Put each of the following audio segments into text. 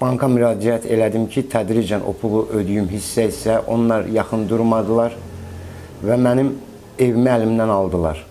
Banka müraciət elədim ki, tədricən o pulu ödəyim, hissə isə onlar yaxın durmadılar və mənim evimi əlimdən aldılar.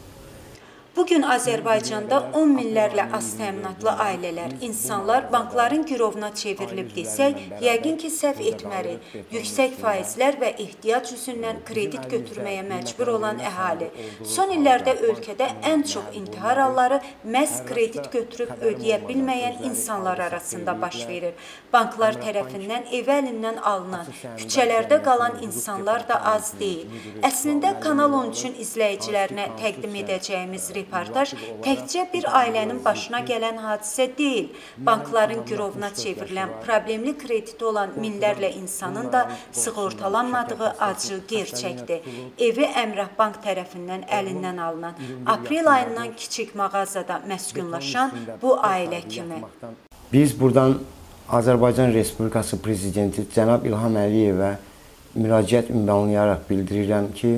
Bugün Azərbaycanda 10 minlərlə az təminatlı ailələr, insanlar bankların girovuna çevrilib desək, yəqin ki, səhv etməli. Yüksək faizlər və ehtiyac üzündən kredit götürməyə məcbur olan əhali. Son illərdə ölkədə ən çox intihar halları məhz kredit götürüb ödəyə bilməyən insanlar arasında baş verir. Banklar tərəfindən ev əlindən alınan, küçələrdə qalan insanlar da az deyil. Əslində, Kanal 13-ün izləyicilərinə təqdim edəcəyimiz reportaj təkcə bir ailənin başına gələn hadisə deyil, bankların girovuna çevrilən, problemli krediti olan minlərlə insanın da sığortalanmadığı acı gerçəkdir. Evi Əmrah Bank tərəfindən əlindən alınan, aprel ayından kiçik mağazada məskunlaşan bu ailə kimi. Biz buradan Azərbaycan Respublikası Prezidenti cənab İlham Əliyevə müraciət ünvanlayaraq bildirirəm ki,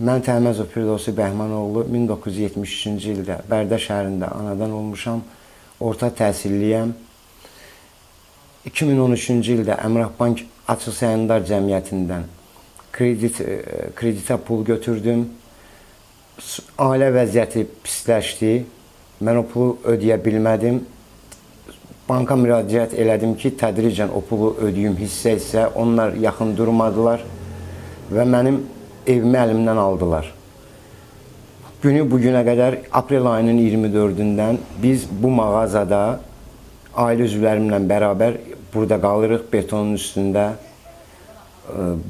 mən Təhməzov Pirdosu Bəhmanoğlu 1973-cü ildə Bərdə şəhərində anadan olmuşam, orta təhsilliyəm. 2013-cü ildə Əmrah Bank Açıq Səhmdar Cəmiyyətindən kreditə pul götürdüm. Ailə vəziyyəti pisləşdi, mən o pulu ödəyə bilmədim. Banka müraciət elədim ki, tədricən o pulu ödəyim, hissə isə onlar yaxın durmadılar və mənim evimi əlimdən aldılar. Günü bugünə qədər aprel ayının 24-dən biz bu mağazada ailə üzvlərimlə bərabər burada qalırıq betonun üstündə.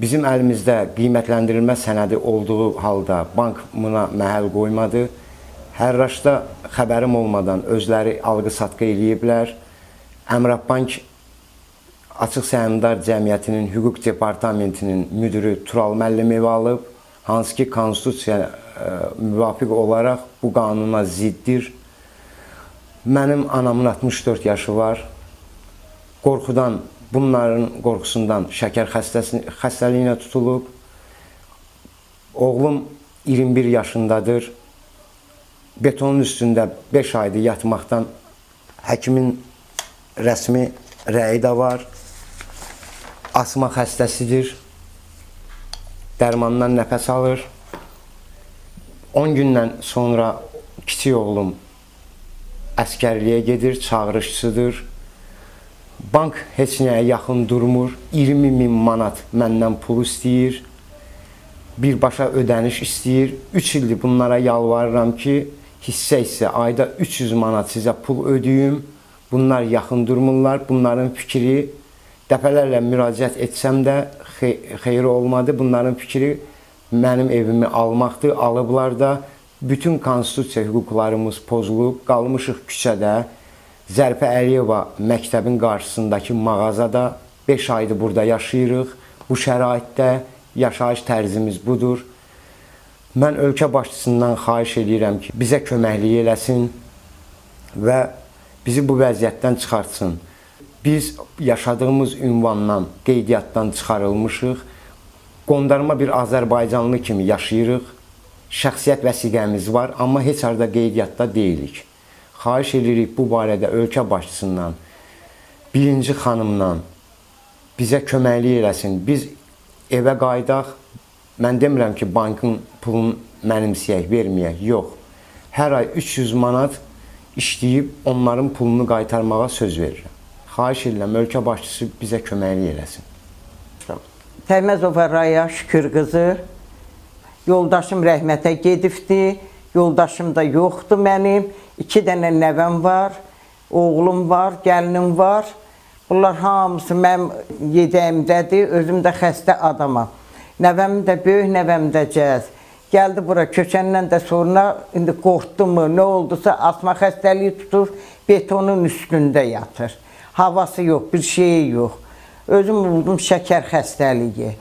Bizim əlimizdə qiymətləndirilmə sənədi olduğu halda bank buna məhəl qoymadı. Hərraşda xəbərim olmadan özləri alqı-satqı eləyiblər. Əmrah Bank Açıq Səhmdar Cəmiyyətinin Hüquq Departamentinin müdürü Tural Məllimi alıb, hansı ki, konstitusiyaya müvafiq olaraq bu qanuna ziddir. Mənim anamın 64 yaşı var. Qorxudan, bunların qorxusundan şəkər xəstəliyinə tutulub. Oğlum 21 yaşındadır. Betonun üstündə 5 aydır yatmaqdan həkimin rəsmi rəyi də var. Asma xəstəsidir, dərmandan nəfəs alır. 10 gündən sonra kiçik oğlum əskərliyə gedir, çağırışçıdır. Bank heç nəyə yaxın durmur, 20 min manat məndən pul istəyir, birbaşa ödəniş istəyir. 3 ildir bunlara yalvarıram ki, hissə isə ayda 300 manat sizə pul ödəyim. Bunlar yaxın durmurlar, bunların fikri, dəfələrlə müraciət etsəm də xeyri olmadı. Bunların fikri mənim evimi almaqdır, alıblar da. Bütün konstitusiya hüquqlarımız pozulub, qalmışıq küçədə. Zərfə Əliyeva məktəbin qarşısındakı mağazada 5 aydır burada yaşayırıq. Bu şəraitdə yaşayış tərzimiz budur. Mən ölkə başçısından xahiş edirəm ki, bizə köməkliyi eləsin və bizi bu vəziyyətdən çıxartsın. Biz yaşadığımız ünvandan, qeydiyyatdan çıxarılmışıq. Qondarma bir azərbaycanlı kimi yaşayırıq. Şəxsiyyət vəsiqəmiz var, amma heç harda qeydiyyatda deyilik. Xahiş edirik bu barədə ölkə başçısından, birinci xanımdan bizə köməklik eləsin. Biz evə qayıdaq. Mən demirəm ki, bankın pulunu mənimsəyək, verməyək. Yox. Hər ay 300 manat işləyib onların pulunu qaytarmağa söz verirəm. Xahiş edirəm, ölkə başçısı bizə köməklik eləsin. Təhməzova Raya Şükür qızı, yoldaşım rəhmətə gedibdi, yoldaşım da yoxdur mənim, 2 dənə nəvəm var, oğlum var, gəlinim var. Bunlar hamısı mənim yedəyimdədir, özüm də xəstə adamam. Nəvəm də, böyük nəvəm də cəz. Gəldi bura köçəndən də sonra, indi qorxdu mu, nə oldusa asma xəstəliyi tutur, betonun üstündə yatır. Havası yox, bir şeyi yox. Özüm buldum şəkər xəstəliyi.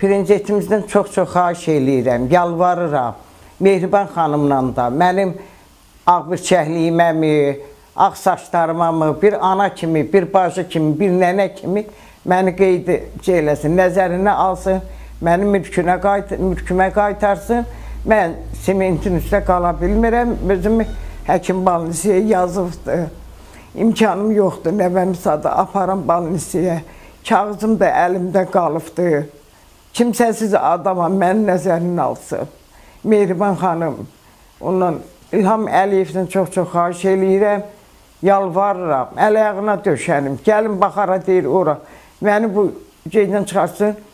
Birinci etimizdən çox-çox xahiş eləyirəm, yalvarıram. Mehriban xanımla da mənim ağbirçəkliyimə mi, ağ saçlarıma mı, bir ana kimi, bir bacı kimi, bir nənə kimi məni qeyd eləsin, nəzərinə alsın. Mənim mülkümə qaytarsın, mən sementin üstə qala bilmirəm, özümü həkim banlisiyə yazıbdır. imkanım yoxdur. Nəvəmiz adı aparım balnisiyə. Kağızım da əlimdə qalıbdır. Kimsəsiz adama məni nəzərinə alsın. Mehriban xanım, ondan İlham Əliyevdən çox-çox xahiş eləyirəm, yalvarıram, əl-ayağına döşənim, gəlin baxara deyir ora, məni bu gecədən çıxarsın.